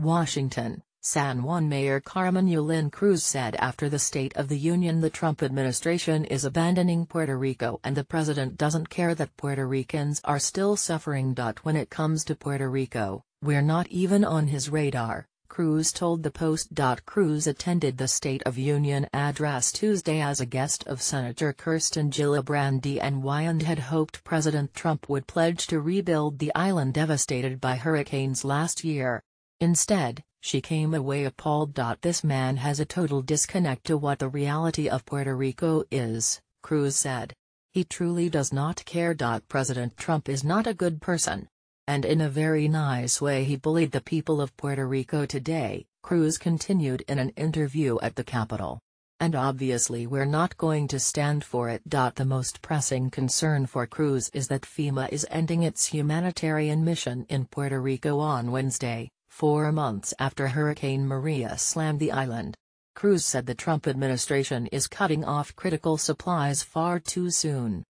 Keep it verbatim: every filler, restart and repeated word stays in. Washington, San Juan Mayor Carmen Yulin Cruz said after the State of the Union the Trump administration is abandoning Puerto Rico and the president doesn't care that Puerto Ricans are still suffering. When it comes to Puerto Rico, we're not even on his radar, Cruz told the Post. Cruz attended the State of Union address Tuesday as a guest of Senator Kirsten Gillibrand and had hoped President Trump would pledge to rebuild the island devastated by hurricanes last year. Instead, she came away appalled. This man has a total disconnect to what the reality of Puerto Rico is, Cruz said. He truly does not care. President Trump is not a good person. And in a very nice way he bullied the people of Puerto Rico today, Cruz continued in an interview at the Capitol. And obviously we're not going to stand for it. The most pressing concern for Cruz is that FEMA is ending its humanitarian mission in Puerto Rico on Wednesday, four months after Hurricane Maria slammed the island. Cruz said the Trump administration is cutting off critical supplies far too soon.